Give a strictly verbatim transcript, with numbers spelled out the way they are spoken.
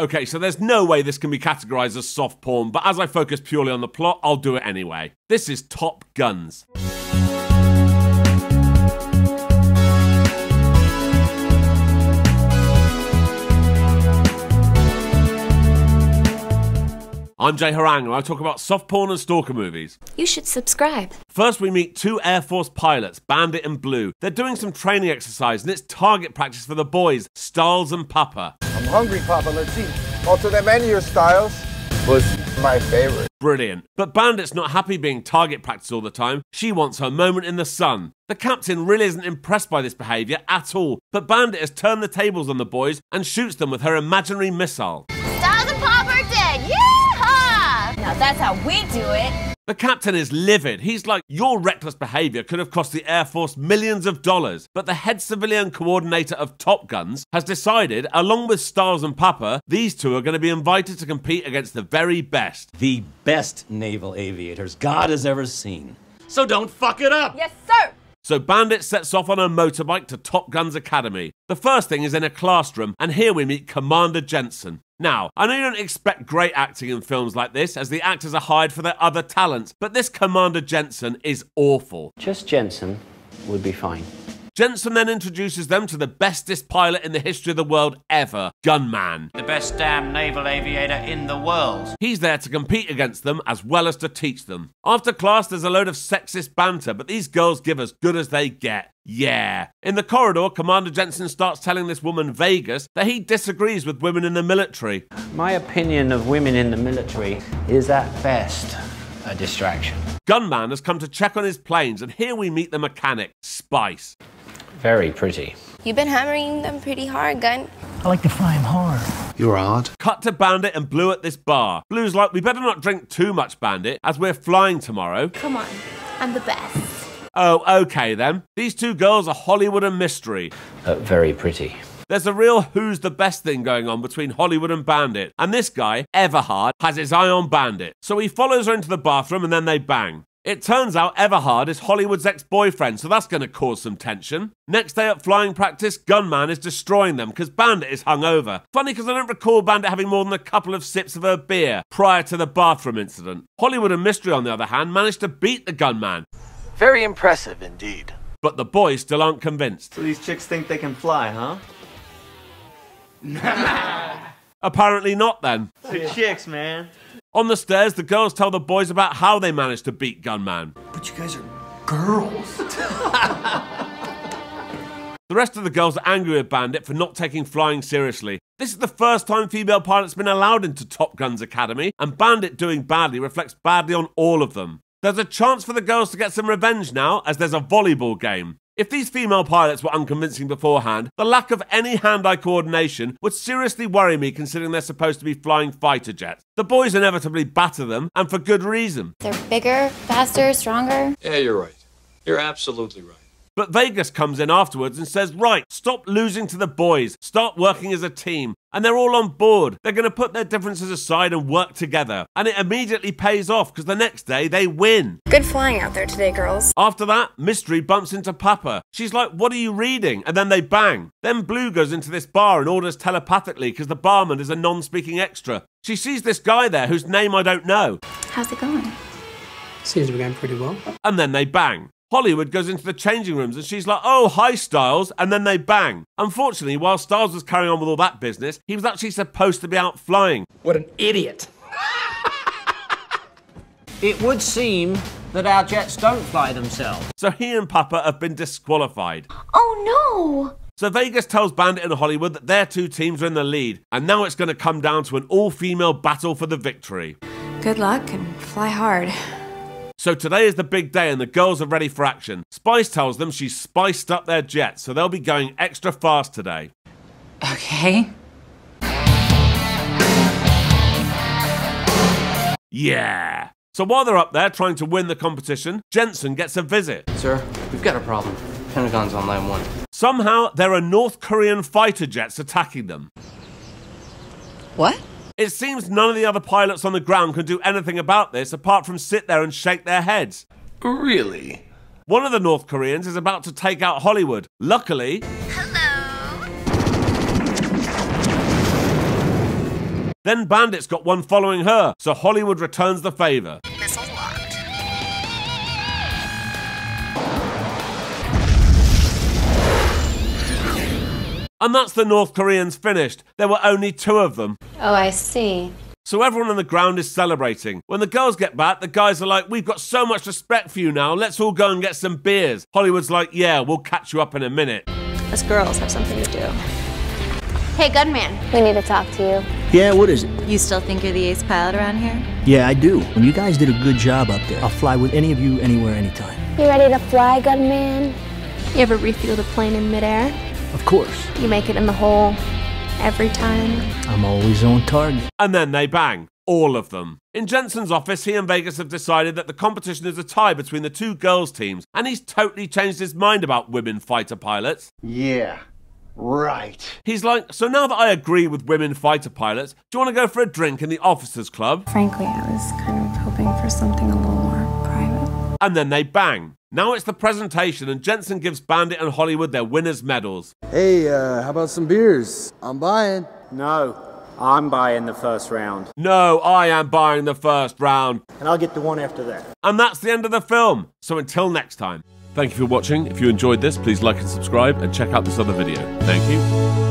Okay, so there's no way this can be categorized as soft porn, but as I focus purely on the plot, I'll do it anyway. This is Top Guns. I'm Jay Harangue and I talk about soft porn and stalker movies. You should subscribe. First we meet two Air Force pilots, Bandit and Blue. They're doing some training exercise and it's target practice for the boys, Styles and Papa. I'm hungry, Papa, let's eat. Also that menu of Styles was my favorite. Brilliant. But Bandit's not happy being target practice all the time. She wants her moment in the sun. The captain really isn't impressed by this behavior at all, but Bandit has turned the tables on the boys and shoots them with her imaginary missile. Styles and Papa are dead, yeah! Now that's how we do it. The captain is livid. He's like, your reckless behavior could have cost the Air Force millions of dollars. But the head civilian coordinator of Top Guns has decided, along with Styles and Papa, these two are going to be invited to compete against the very best. The best naval aviators God has ever seen. So don't fuck it up. Yes, sir. So Bandit sets off on her motorbike to Top Guns Academy. The first thing is in a classroom, and here we meet Commander Jensen. Now, I know you don't expect great acting in films like this, as the actors are hired for their other talents, but this Commander Jensen is awful. Just Jensen would be fine. Jensen then introduces them to the bestest pilot in the history of the world ever, Gunman. The best damn naval aviator in the world. He's there to compete against them as well as to teach them. After class, there's a load of sexist banter, but these girls give as good as they get. Yeah. In the corridor, Commander Jensen starts telling this woman, Vegas, that he disagrees with women in the military. My opinion of women in the military is at best a distraction. Gunman has come to check on his planes, and here we meet the mechanic, Spice. Very pretty. You've been hammering them pretty hard, Gun. I like to fly them hard. You're hard. Cut to Bandit and Blue at this bar. Blue's like, we better not drink too much, Bandit, as we're flying tomorrow. Come on, I'm the best. Oh, okay then. These two girls are Hollywood and mystery. Uh, very pretty. There's a real who's the best thing going on between Hollywood and Bandit. And this guy, Everhard, has his eye on Bandit. So he follows her into the bathroom and then they bang. It turns out Everhard is Hollywood's ex-boyfriend, so that's going to cause some tension. Next day at flying practice, Gunman is destroying them because Bandit is hungover. Funny because I don't recall Bandit having more than a couple of sips of her beer prior to the bathroom incident. Hollywood and Mystery, on the other hand, managed to beat the Gunman. Very impressive indeed. But the boys still aren't convinced. So these chicks think they can fly, huh? Nah. Apparently not then. They're chicks, man. On the stairs, the girls tell the boys about how they managed to beat Gunman. But you guys are girls. The rest of the girls are angry with Bandit for not taking flying seriously. This is the first time female pilots have been allowed into Top Guns Academy, and Bandit doing badly reflects badly on all of them. There's a chance for the girls to get some revenge now, as there's a volleyball game. If these female pilots were unconvincing beforehand, the lack of any hand-eye coordination would seriously worry me considering they're supposed to be flying fighter jets. The boys inevitably batter them, and for good reason. They're bigger, faster, stronger. Yeah, you're right. You're absolutely right. But Vegas comes in afterwards and says, right, stop losing to the boys, start working as a team. And they're all on board. They're going to put their differences aside and work together. And it immediately pays off because the next day they win. Good flying out there today, girls. After that, Mystery bumps into Papa. She's like, what are you reading? And then they bang. Then Blue goes into this bar and orders telepathically because the barman is a non-speaking extra. She sees this guy there whose name I don't know. How's it going? Seems to be going pretty well. And then they bang. Hollywood goes into the changing rooms and she's like, oh, hi, Styles, and then they bang. Unfortunately, while Styles was carrying on with all that business, he was actually supposed to be out flying. What an idiot. It would seem that our jets don't fly themselves. So he and Papa have been disqualified. Oh, no. So Vegas tells Bandit and Hollywood that their two teams are in the lead, and now it's going to come down to an all-female battle for the victory. Good luck and fly hard. So today is the big day and the girls are ready for action. Spice tells them she's spiced up their jets, so they'll be going extra fast today. Okay. Yeah. So while they're up there trying to win the competition, Jensen gets a visit. Sir, we've got a problem. Pentagon's on line one. Somehow, there are North Korean fighter jets attacking them. What? It seems none of the other pilots on the ground can do anything about this apart from sit there and shake their heads. Really? One of the North Koreans is about to take out Hollywood. Luckily... Hello! Then Bandit's got one following her, so Hollywood returns the favor. Missile locked. And that's the North Koreans finished. There were only two of them. Oh, I see. So everyone on the ground is celebrating. When the girls get back, the guys are like, we've got so much respect for you now, let's all go and get some beers. Hollywood's like, yeah, we'll catch you up in a minute. Us girls have something to do. Hey, Gunman, we need to talk to you. Yeah, what is it? You still think you're the ace pilot around here? Yeah, I do. And you guys did a good job up there. I'll fly with any of you, anywhere, anytime. You ready to fly, Gunman? You ever refuel the plane in midair? Of course. You make it in the hole. Every time. I'm always on target. And then they bang. All of them. In Jensen's office, he and Vegas have decided that the competition is a tie between the two girls' teams, and he's totally changed his mind about women fighter pilots. Yeah, right. He's like, so now that I agree with women fighter pilots, do you want to go for a drink in the officers' club? Frankly, I was kind of hoping for something a little more private. And then they bang. Now it's the presentation, and Jensen gives Bandit and Hollywood their winners' medals. Hey, uh, how about some beers? I'm buying. No, I'm buying the first round. No, I am buying the first round. And I'll get the one after that. And that's the end of the film. So until next time. Thank you for watching. If you enjoyed this, please like and subscribe, and check out this other video. Thank you.